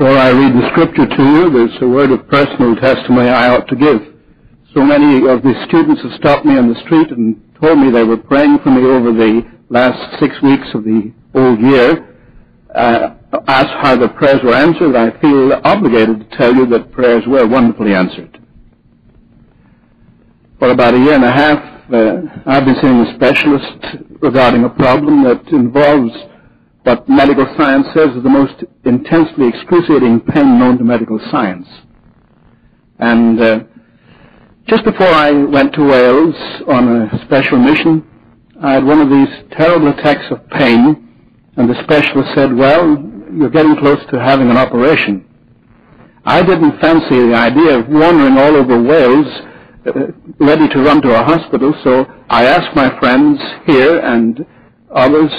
Before I read the scripture to you, there's a word of personal testimony I ought to give. So many of the students have stopped me on the street and told me they were praying for me over the last 6 weeks of the old year. Asked how the prayers were answered. I feel obligated to tell you that prayers were wonderfully answered. For about a year and a half, I've been seeing a specialist regarding a problem that involves what medical science says is the most intensely excruciating pain known to medical science. And just before I went to Wales on a special mission, I had one of these terrible attacks of pain, and the specialist said, well, you're getting close to having an operation. I didn't fancy the idea of wandering all over Wales, ready to run to a hospital, so I asked my friends here and others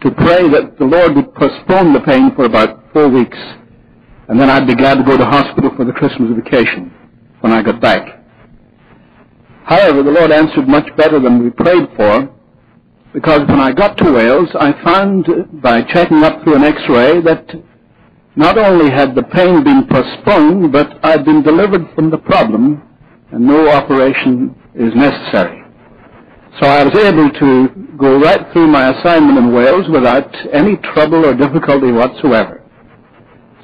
to pray that the Lord would postpone the pain for about 4 weeks, and then I'd be glad to go to hospital for the Christmas vacation when I got back. However, the Lord answered much better than we prayed for, because when I got to Wales, I found by checking up through an x-ray that not only had the pain been postponed, but I'd been delivered from the problem, and no operation is necessary. So I was able to go right through my assignment in Wales without any trouble or difficulty whatsoever.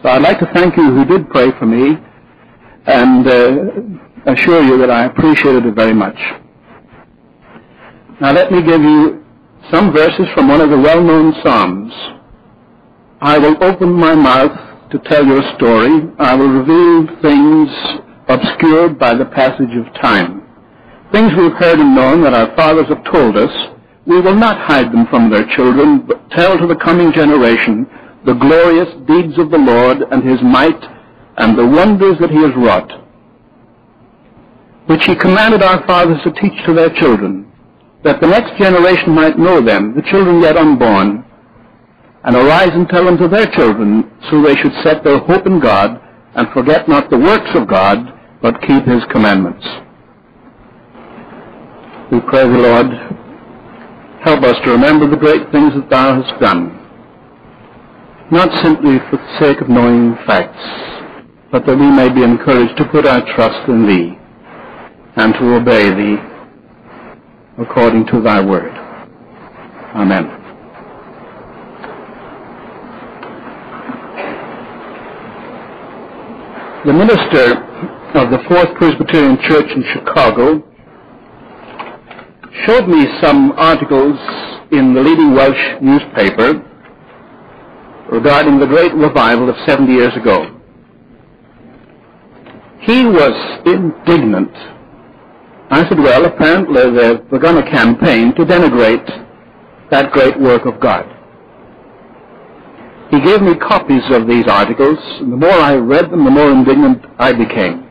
So I'd like to thank you who did pray for me and assure you that I appreciated it very much. Now let me give you some verses from one of the well-known Psalms. I will open my mouth to tell your story. I will reveal things obscured by the passage of time. Things we've heard and known that our fathers have told us, we will not hide them from their children, but tell to the coming generation the glorious deeds of the Lord and his might and the wonders that he has wrought, which he commanded our fathers to teach to their children, that the next generation might know them, the children yet unborn, and arise and tell them to their children, so they should set their hope in God and forget not the works of God, but keep his commandments. We pray the Lord, help us to remember the great things that thou hast done, not simply for the sake of knowing facts, but that we may be encouraged to put our trust in thee, and to obey thee according to thy word. Amen. The minister of the Fourth Presbyterian Church in Chicago showed me some articles in the leading Welsh newspaper regarding the great revival of 70 years ago. He was indignant. I said, well, apparently they've begun a campaign to denigrate that great work of God. He gave me copies of these articles, and the more I read them, the more indignant I became.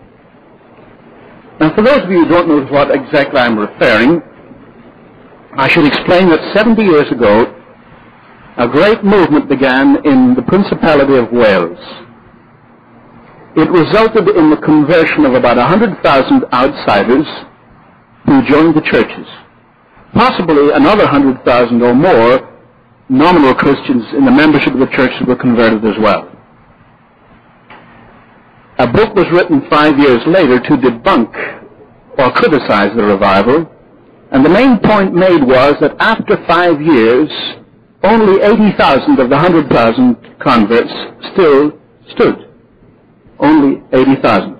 Now, for those of you who don't know what exactly I'm referring, I should explain that 70 years ago, a great movement began in the Principality of Wales. It resulted in the conversion of about 100,000 outsiders who joined the churches. Possibly another 100,000 or more nominal Christians in the membership of the churches were converted as well. A book was written 5 years later to debunk or criticize the revival. And the main point made was that after 5 years, only 80,000 of the 100,000 converts still stood. Only 80,000.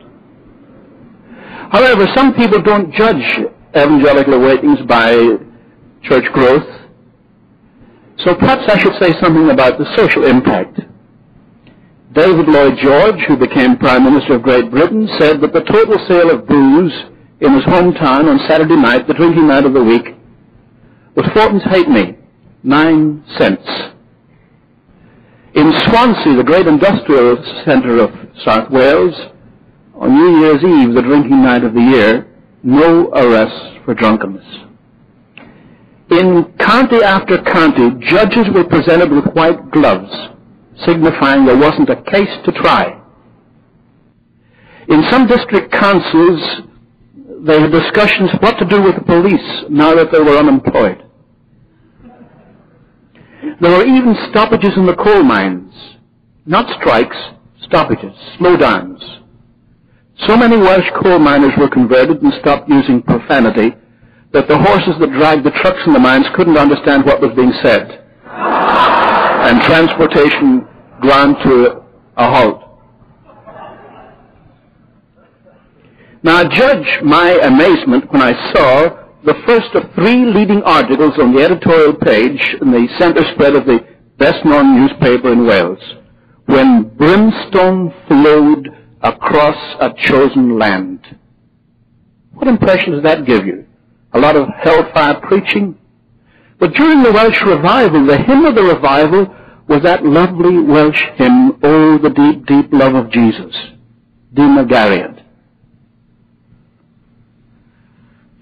However, some people don't judge evangelical awakenings by church growth. So perhaps I should say something about the social impact. David Lloyd George, who became Prime Minister of Great Britain, said that the total sale of booze in his hometown on Saturday night, the drinking night of the week, was 4 pence halfpenny, 9 cents. In Swansea, the great industrial centre of South Wales, on New Year's Eve, the drinking night of the year, no arrests for drunkenness. In county after county, judges were presented with white gloves, signifying there wasn't a case to try. In some district councils, they had discussions what to do with the police now that they were unemployed. There were even stoppages in the coal mines, not strikes, stoppages, slowdowns. So many Welsh coal miners were converted and stopped using profanity that the horses that dragged the trucks in the mines couldn't understand what was being said. And transportation ground to a halt. Now judge my amazement when I saw the first of three leading articles on the editorial page in the centre spread of the best-known newspaper in Wales, when brimstone flowed across a chosen land. What impression does that give you? A lot of hellfire preaching? But during the Welsh Revival, the hymn of the revival was that lovely Welsh hymn, "Oh, the deep, deep love of Jesus," Dee Margariad.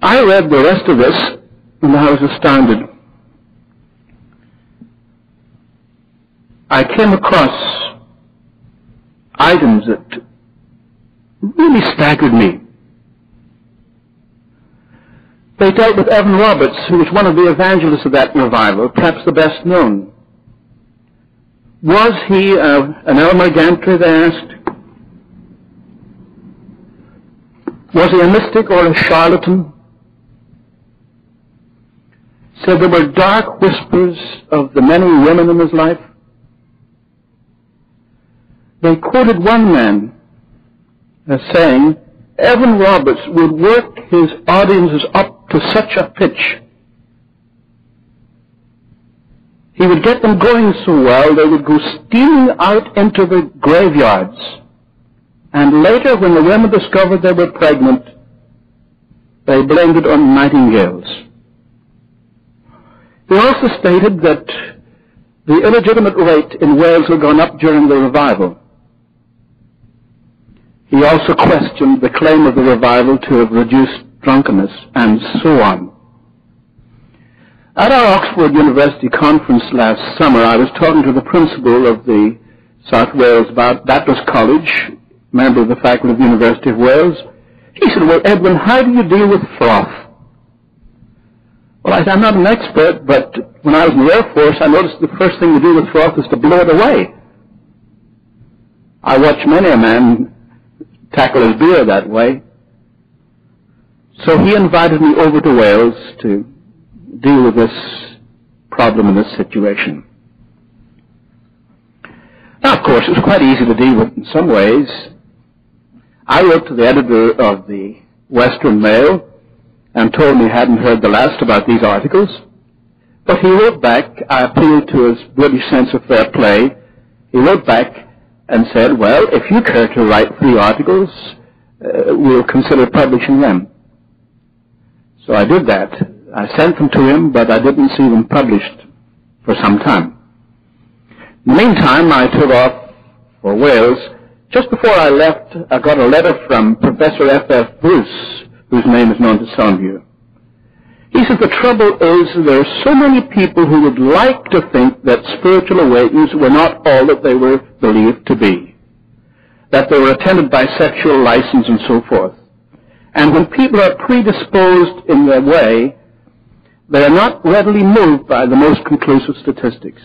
I read the rest of this and I was astounded. I came across items that really staggered me. They dealt with Evan Roberts, who was one of the evangelists of that revival, perhaps the best known. Was he an Elmer Gantry, they asked? Was he a mystic or a charlatan? So there were dark whispers of the many women in his life. They quoted one man as saying, Evan Roberts would work his audiences up to such a pitch. He would get them going so well they would go stealing out into the graveyards. And later, when the women discovered they were pregnant, they blamed it on nightingales. He also stated that the illegitimate rate in Wales had gone up during the revival. He also questioned the claim of the revival to have reduced drunkenness, and so on. At our Oxford University conference last summer, I was talking to the principal of the South Wales Baptist College, member of the faculty of the University of Wales. He said, well, Edwin, how do you deal with froth? Well, I said, I'm not an expert, but when I was in the Air Force, I noticed the first thing to do with froth is to blow it away. I watched many a man tackle his beer that way. So he invited me over to Wales to deal with this problem and this situation. Now, of course, it was quite easy to deal with in some ways. I wrote to the editor of the Western Mail and told him he hadn't heard the last about these articles. But he wrote back, I appealed to his British sense of fair play. He wrote back and said, well, if you care to write three articles, we'll consider publishing them. So I did that. I sent them to him, but I didn't see them published for some time. In the meantime, I took off for Wales. Just before I left, I got a letter from Professor F.F. Bruce, whose name is known to some of you. He said, the trouble is there are so many people who would like to think that spiritual awakenings were not all that they were believed to be, that they were attended by sexual license and so forth. And when people are predisposed in their way, they are not readily moved by the most conclusive statistics.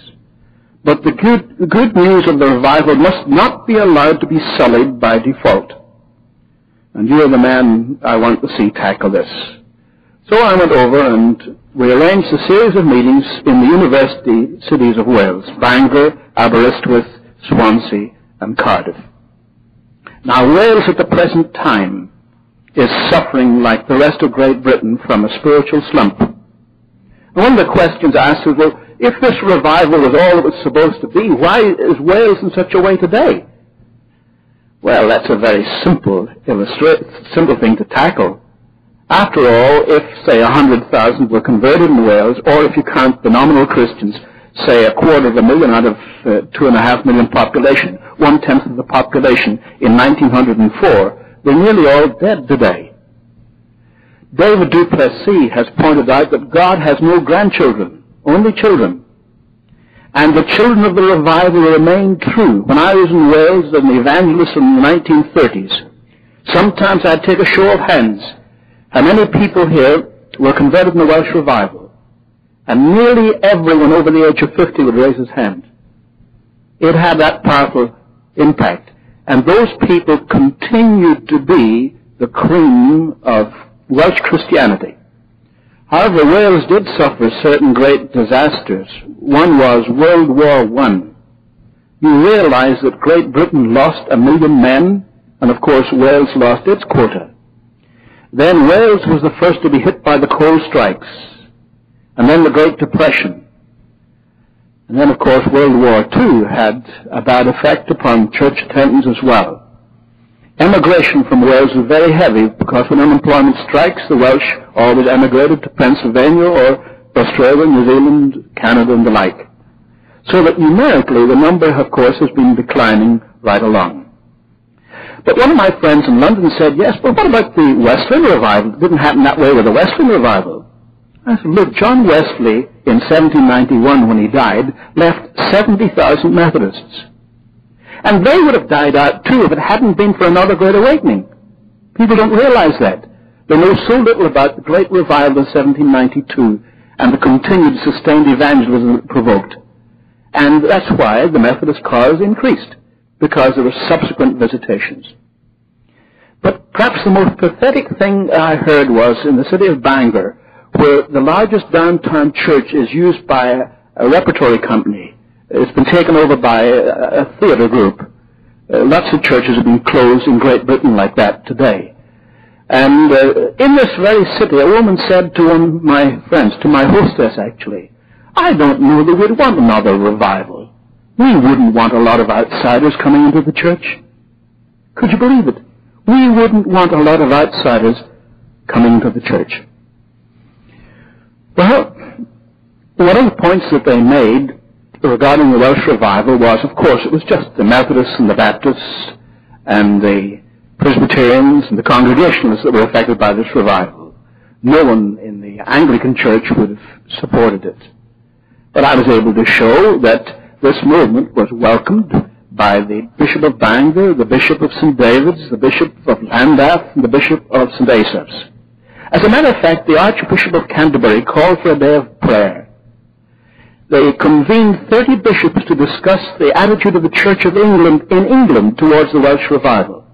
But the good news of the revival must not be allowed to be sullied by default. And you are the man I want to see tackle this. So I went over and we arranged a series of meetings in the university cities of Wales, Bangor, Aberystwyth, Swansea and Cardiff. Now Wales at the present time is suffering like the rest of Great Britain from a spiritual slump. And one of the questions I asked was, well, if this revival was all it was supposed to be, why is Wales in such a way today? Well, that's a very simple thing to tackle. After all, if, say, 100,000 were converted in Wales, or if you count the nominal Christians, say a quarter of a million out of 2.5 million population, 1/10 of the population in 1904, they're nearly all dead today. David du Plessis has pointed out that God has no grandchildren, only children. And the children of the revival remain true. When I was in Wales as an evangelist in the 1930s, sometimes I'd take a show of hands. How many people here were converted in the Welsh revival? And nearly everyone over the age of 50 would raise his hand. It had that powerful impact. And those people continued to be the cream of Welsh Christianity. However, Wales did suffer certain great disasters. One was World War I. You realize that Great Britain lost 1 million men, and of course Wales lost its quota. Then Wales was the first to be hit by the coal strikes, and then the Great Depression. And then, of course, World War II had a bad effect upon church attendance as well. Emigration from Wales was very heavy, because when unemployment strikes, the Welsh always emigrated to Pennsylvania or Australia, New Zealand, Canada, and the like. So that numerically, the number, of course, has been declining right along. But one of my friends in London said, yes, but what about the Wesleyan revival? It didn't happen that way with the Wesleyan revival. I said, look, John Wesley, in 1791 when he died, left 70,000 Methodists. And they would have died out too if it hadn't been for another Great Awakening. People don't realize that. They know so little about the Great Revival of 1792 and the continued sustained evangelism it provoked. And that's why the Methodist cause increased, because there were subsequent visitations. But perhaps the most pathetic thing I heard was in the city of Bangor, where the largest downtown church is used by a repertory company. It's been taken over by a theater group. Lots of churches have been closed in Great Britain like that today. And in this very city, a woman said to one of my friends, to my hostess actually, I don't know that we'd want another revival. We wouldn't want a lot of outsiders coming into the church. Could you believe it? We wouldn't want a lot of outsiders coming into the church. Well, one of the points that they made regarding the Welsh revival was, of course, it was just the Methodists and the Baptists and the Presbyterians and the Congregationalists that were affected by this revival. No one in the Anglican Church would have supported it. But I was able to show that this movement was welcomed by the Bishop of Bangor, the Bishop of St. David's, the Bishop of Llandaff, and the Bishop of St. Asaph's. As a matter of fact, the Archbishop of Canterbury called for a day of prayer. They convened 30 bishops to discuss the attitude of the Church of England in England towards the Welsh revival.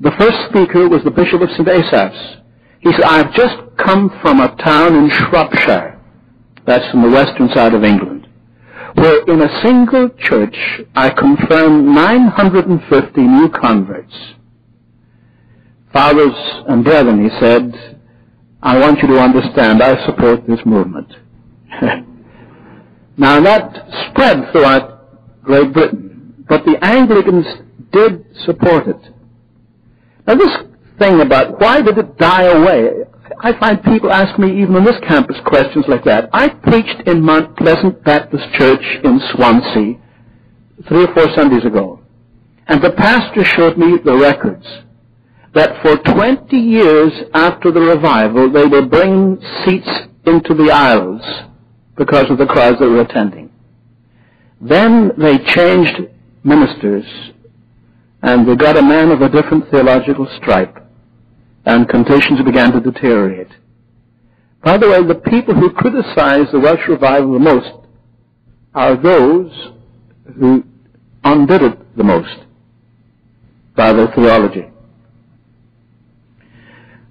The first speaker was the Bishop of St. Asaph's. He said, I've just come from a town in Shropshire, that's on the western side of England, where in a single church I confirmed 950 new converts. Fathers and brethren, he said, I want you to understand I support this movement. Now that spread throughout Great Britain, but the Anglicans did support it. Now this thing about why did it die away, I find people ask me even on this campus questions like that. I preached in Mount Pleasant Baptist Church in Swansea 3 or 4 Sundays ago, and the pastor showed me the records that for 20 years after the revival they were bringing seats into the aisles because of the crowds that were attending. Then they changed ministers, and they got a man of a different theological stripe, and conditions began to deteriorate. By the way, the people who criticize the Welsh revival the most are those who undid it the most by their theology.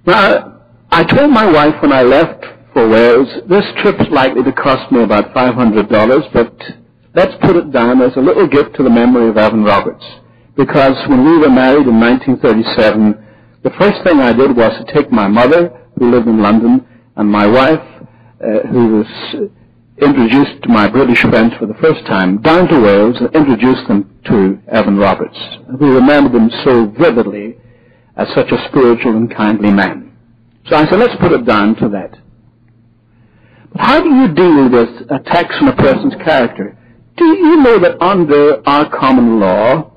Now, I told my wife when I left for Wales, this trip's likely to cost me about $500, but let's put it down as a little gift to the memory of Evan Roberts. Because when we were married in 1937, the first thing I did was to take my mother, who lived in London, and my wife, who was introduced to my British friends for the first time, down to Wales and introduced them to Evan Roberts. We remembered him so vividly as such a spiritual and kindly man. So I said, let's put it down to that. How do you deal with attacks on a person's character? Do you know that under our common law,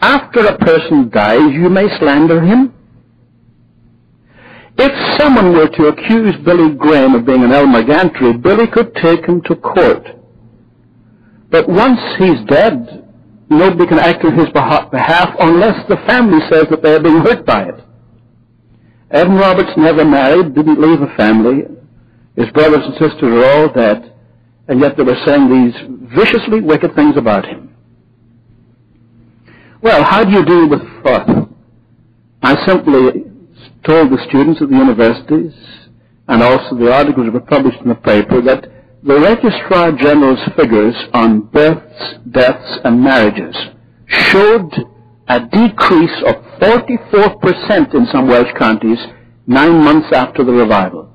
after a person dies, you may slander him? If someone were to accuse Billy Graham of being an Elmagantry, Billy could take him to court. But once he's dead, nobody can act on his behalf unless the family says that they are being hurt by it. Evan Roberts never married, didn't leave a family. His brothers and sisters are all dead, and yet they were saying these viciously wicked things about him. Well, how do you deal with froth? I simply told the students at the universities, and also the articles that were published in the paper, that the Registrar General's figures on births, deaths, and marriages showed a decrease of 44% in some Welsh counties 9 months after the revival.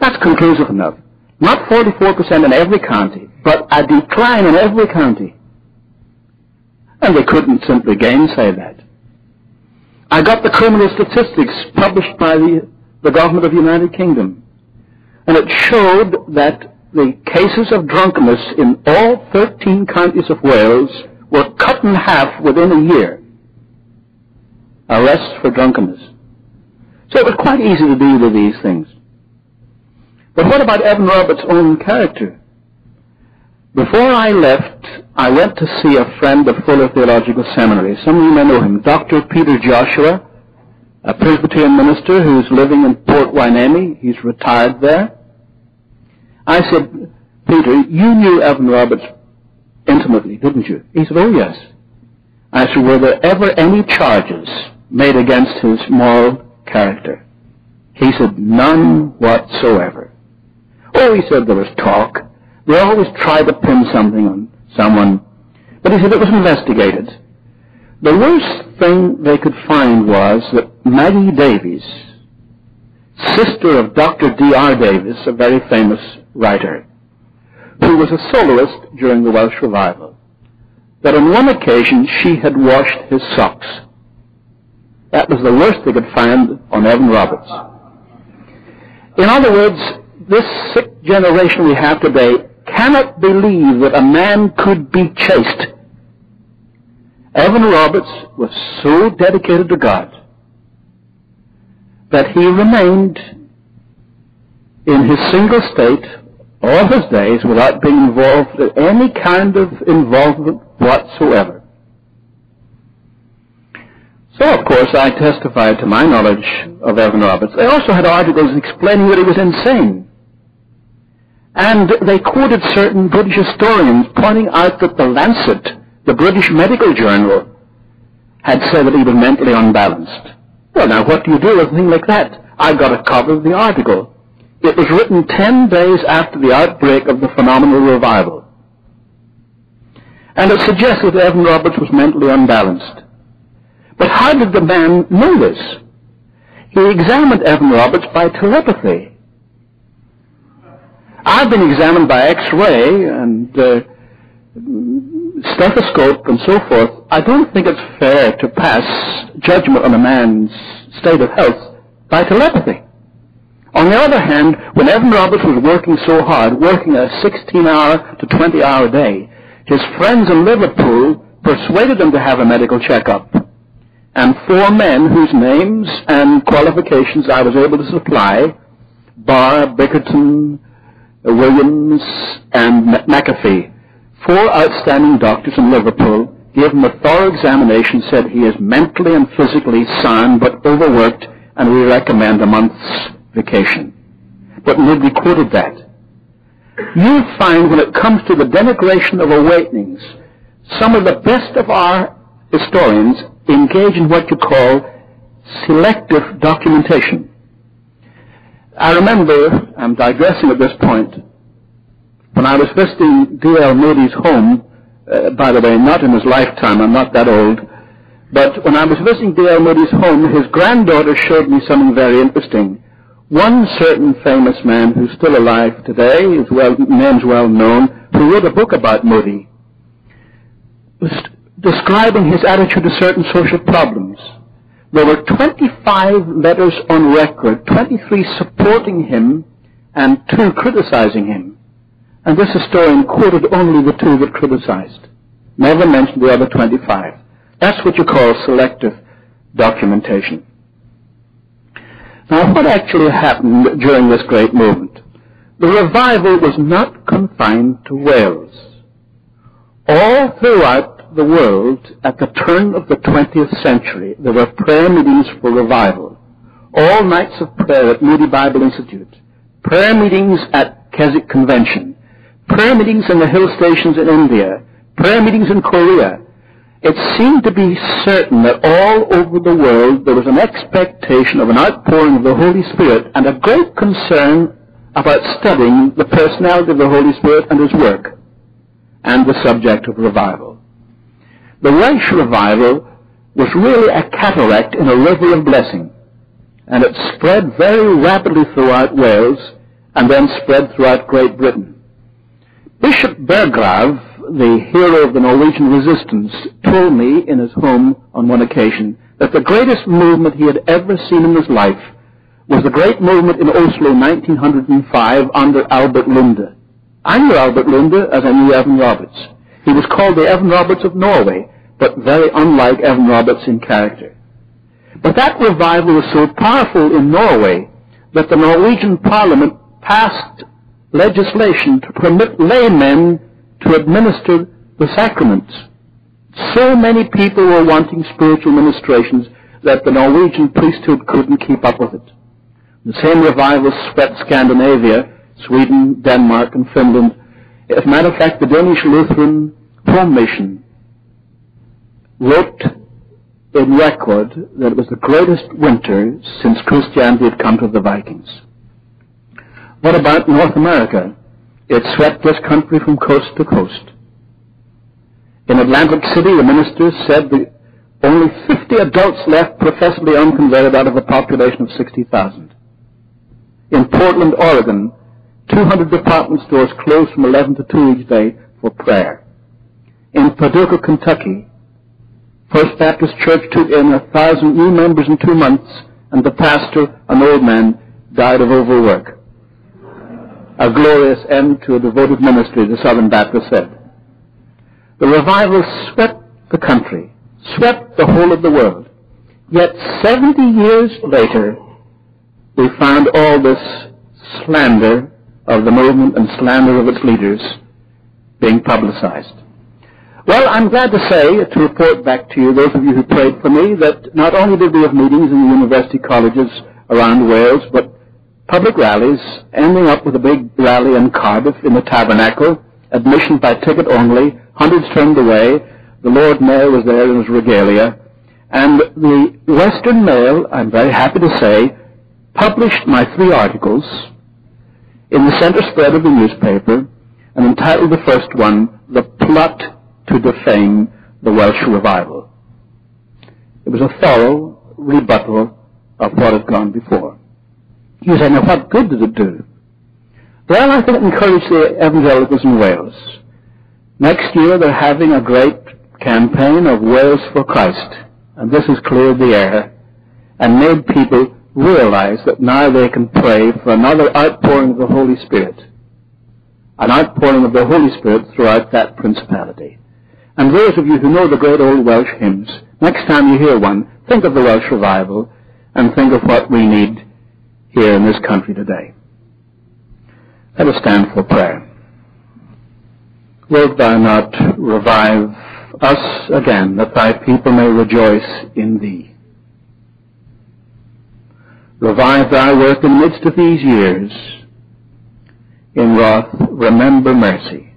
That's conclusive enough. Not 44% in every county, but a decline in every county. And they couldn't simply gainsay that. I got the criminal statistics published by the government of the United Kingdom. And it showed that the cases of drunkenness in all 13 counties of Wales were cut in half within a year. Arrests for drunkenness. So it was quite easy to deal with these things. But what about Evan Roberts' own character? Before I left, I went to see a friend of Fuller Theological Seminary. Some of you may know him, Dr. Peter Joshua, a Presbyterian minister who's living in Port Hueneme. He's retired there. I said, Peter, you knew Evan Roberts intimately, didn't you? He said, oh, yes. I said, were there ever any charges made against his moral character? He said, none whatsoever. Oh, he said, there was talk. They always try to pin something on someone. But he said it was investigated. The worst thing they could find was that Maggie Davies, sister of Dr. D.R. Davies, a very famous writer, who was a soloist during the Welsh Revival, that on one occasion she had washed his socks. That was the worst they could find on Evan Roberts. In other words, this sick generation we have today cannot believe that a man could be chaste. Evan Roberts was so dedicated to God that he remained in his single state all his days without being involved in any kind of involvement whatsoever. So, of course, I testified to my knowledge of Evan Roberts. They also had articles explaining that he was insane. And they quoted certain British historians pointing out that The Lancet, the British medical journal, had said that he was mentally unbalanced. Well, now, what do you do with a thing like that? I got a copy of the article. It was written 10 days after the outbreak of the phenomenal revival. And it suggested that Evan Roberts was mentally unbalanced. But how did the man know this? He examined Evan Roberts by telepathy. I've been examined by X-ray and stethoscope and so forth. I don't think it's fair to pass judgment on a man's state of health by telepathy. On the other hand, when Evan Roberts was working so hard, working a 16-hour to 20-hour day, his friends in Liverpool persuaded him to have a medical checkup. And four men whose names and qualifications I was able to supply, Barr, Bickerton, Williams, and McAfee, four outstanding doctors in Liverpool, gave him a thorough examination, said he is mentally and physically sound but overworked, and we recommend a month's vacation. But nobody quoted that. You'll find when it comes to the denigration of awakenings, some of the best of our historians engage in what you call selective documentation. I remember, I'm digressing at this point, when I was visiting D.L. Moody's home, by the way, not in his lifetime, I'm not that old, but when I was visiting D.L. Moody's home, his granddaughter showed me something very interesting. One certain famous man who's still alive today, his name's well known, who wrote a book about Moody, describing his attitude to certain social problems. There were 25 letters on record, 23 supporting him and 2 criticizing him. And this historian quoted only the 2 that criticized, never mentioned the other 25. That's what you call selective documentation. Now, what actually happened during this great movement? The revival was not confined to Wales. All throughout the world, at the turn of the 20th century, there were prayer meetings for revival. All nights of prayer at Moody Bible Institute, prayer meetings at Keswick Convention, prayer meetings in the hill stations in India, prayer meetings in Korea, it seemed to be certain that all over the world there was an expectation of an outpouring of the Holy Spirit and a great concern about studying the personality of the Holy Spirit and his work and the subject of revival. The Welsh Revival was really a cataract in a river of blessing, and it spread very rapidly throughout Wales and then spread throughout Great Britain. Bishop Berggrav, the hero of the Norwegian resistance, told me in his home on one occasion that the greatest movement he had ever seen in his life was the great movement in Oslo 1905 under Albert Lunde. I knew Albert Lunde as I knew Evan Roberts. He was called the Evan Roberts of Norway, but very unlike Evan Roberts in character. But that revival was so powerful in Norway that the Norwegian Parliament passed legislation to permit laymen to administer the sacraments. So many people were wanting spiritual ministrations that the Norwegian priesthood couldn't keep up with it. The same revival swept Scandinavia, Sweden, Denmark, and Finland. As a matter of fact, the Danish Lutheran Home Mission wrote in record that it was the greatest winter since Christianity had come to the Vikings. What about North America? It swept this country from coast to coast. In Atlantic City, the minister said that only 50 adults left professedly unconverted out of a population of 60,000. In Portland, Oregon, 200 department stores closed from 11 to 2 each day for prayer. In Paducah, Kentucky, First Baptist Church took in 1,000 new members in 2 months, and the pastor, an old man, died of overwork. A glorious end to a devoted ministry, the Southern Baptist said. The revival swept the country, swept the whole of the world. Yet 70 years later, we found all this slander of the movement and slander of its leaders being publicized. Well, I'm glad to say, to report back to you, those of you who prayed for me, that not only did we have meetings in the university colleges around Wales, but public rallies, ending up with a big rally in Cardiff in the Tabernacle, admission by ticket only, hundreds turned away, the Lord Mayor was there in his regalia, and the Western Mail, I'm very happy to say, published my 3 articles in the center spread of the newspaper, and entitled the first one, "The Plot to Defame the Welsh Revival." It was a thorough rebuttal of what had gone before. You say, now what good did it do? Well, I think it encouraged the evangelicals in Wales. Next year they're having a great campaign of Wales for Christ, and this has cleared the air and made people realize that now they can pray for another outpouring of the Holy Spirit, an outpouring of the Holy Spirit throughout that principality. And those of you who know the great old Welsh hymns, next time you hear one, think of the Welsh Revival and think of what we need here in this country today. Let us stand for prayer. Wilt thou not revive us again, that thy people may rejoice in thee? Revive thy work in the midst of these years. In wrath, remember mercy.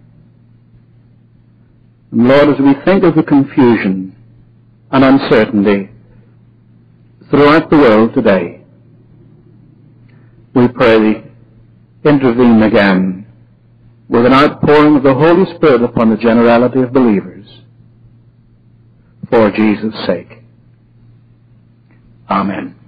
And Lord, as we think of the confusion and uncertainty throughout the world today, we pray thee, intervene again with an outpouring of the Holy Spirit upon the generality of believers. For Jesus' sake. Amen.